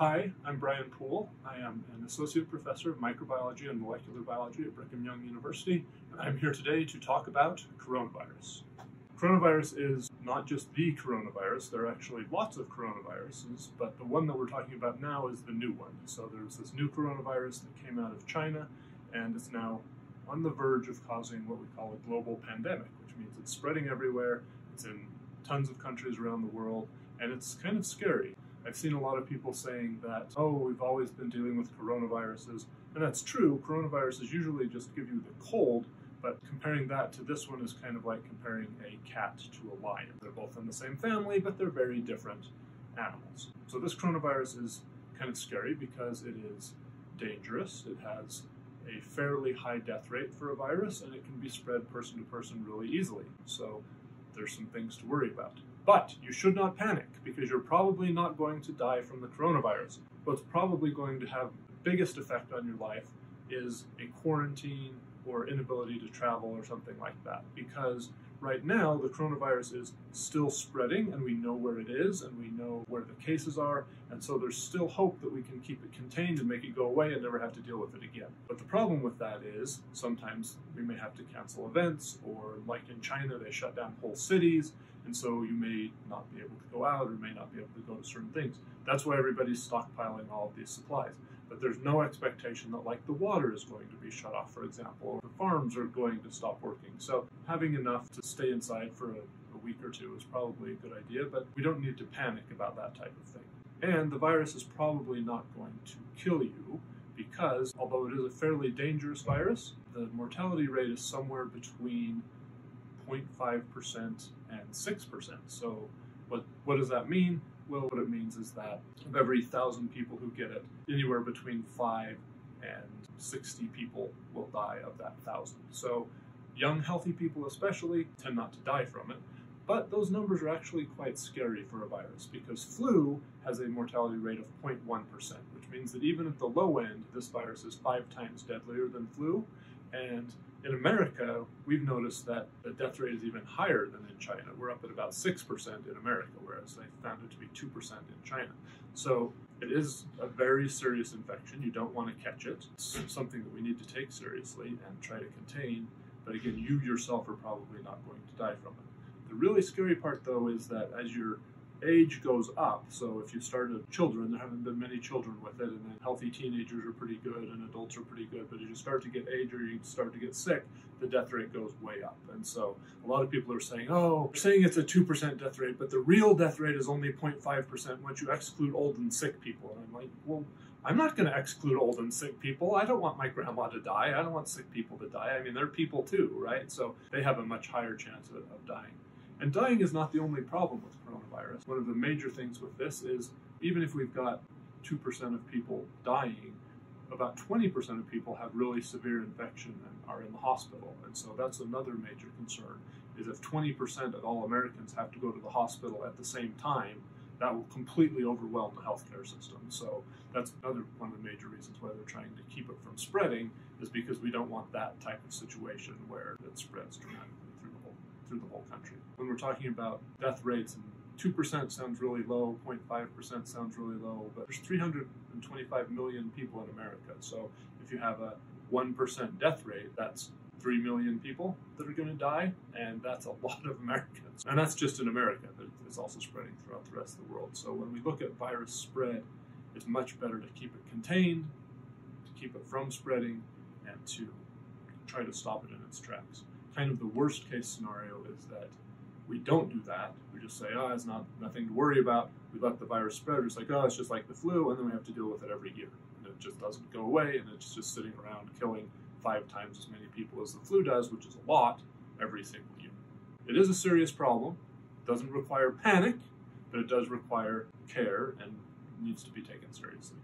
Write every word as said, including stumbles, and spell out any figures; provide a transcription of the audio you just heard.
Hi, I'm Brian Poole. I am an Associate Professor of Microbiology and Molecular Biology at Brigham Young University. I'm here today to talk about coronavirus. Coronavirus is not just the coronavirus, there are actually lots of coronaviruses, but the one that we're talking about now is the new one. So there's this new coronavirus that came out of China, and it's now on the verge of causing what we call a global pandemic, which means it's spreading everywhere, it's in tons of countries around the world, and it's kind of scary. I've seen a lot of people saying that, oh, we've always been dealing with coronaviruses, and that's true. Coronaviruses usually just give you the cold, but comparing that to this one is kind of like comparing a cat to a lion. They're both in the same family, but they're very different animals. So this coronavirus is kind of scary because it is dangerous. It has a fairly high death rate for a virus, and it can be spread person to person really easily. So there's some things to worry about. But you should not panic, because you're probably not going to die from the coronavirus. What's probably going to have the biggest effect on your life is a quarantine or inability to travel or something like that. Because right now, the coronavirus is still spreading, and we know where it is, and we know where the cases are, and so there's still hope that we can keep it contained and make it go away and never have to deal with it again. But the problem with that is sometimes we may have to cancel events, or like in China, they shut down whole cities, and so you may not be able to go out or may not be able to go to certain things. That's why everybody's stockpiling all of these supplies. But there's no expectation that, like, the water is going to be shut off, for example, or the farms are going to stop working. So having enough to stay inside for a, a week or two is probably a good idea, but we don't need to panic about that type of thing. And the virus is probably not going to kill you, because although it is a fairly dangerous virus, the mortality rate is somewhere between zero point five percent and six percent. So what, what does that mean? Well, what it means is that of every thousand people who get it, anywhere between five and sixty people will die of that thousand. So young, healthy people especially tend not to die from it. But those numbers are actually quite scary for a virus, because flu has a mortality rate of zero point one percent, which means that even at the low end, this virus is five times deadlier than flu. And in America, we've noticed that the death rate is even higher than in China. We're up at about six percent in America, whereas they found it to be two percent in China. So it is a very serious infection. You don't want to catch it. It's something that we need to take seriously and try to contain. But again, you yourself are probably not going to die from it. The really scary part, though, is that as your age goes up, so if you started children, there haven't been many children with it, and then healthy teenagers are pretty good and adults are pretty good, but as you start to get age or you start to get sick, the death rate goes way up. And so a lot of people are saying, oh, they're saying it's a two percent death rate, but the real death rate is only zero point five percent once you exclude old and sick people. And I'm like, well, I'm not going to exclude old and sick people. I don't want my grandma to die. I don't want sick people to die. I mean, they're people too, right? So they have a much higher chance of, of dying. And dying is not the only problem with coronavirus. One of the major things with this is, even if we've got two percent of people dying, about twenty percent of people have really severe infection and are in the hospital. And so that's another major concern, is if twenty percent of all Americans have to go to the hospital at the same time, that will completely overwhelm the healthcare system. So that's another one of the major reasons why they're trying to keep it from spreading, is because we don't want that type of situation where it spreads dramatically through the whole through the whole country. When we're talking about death rates, and two percent sounds really low, zero point five percent sounds really low, but there's three hundred twenty-five million people in America. So if you have a one percent death rate, that's three million people that are going to die, and that's a lot of Americans. And that's just in America, but it's also spreading throughout the rest of the world. So when we look at virus spread, it's much better to keep it contained, to keep it from spreading, and to try to stop it in its tracks. Kind of the worst case scenario is that we don't do that. We just say, oh, it's not nothing to worry about. We let the virus spread. We're just like, oh, it's just like the flu, and then we have to deal with it every year. And it just doesn't go away, and it's just sitting around killing five times as many people as the flu does, which is a lot, every single year. It is a serious problem. It doesn't require panic, but it does require care and needs to be taken seriously.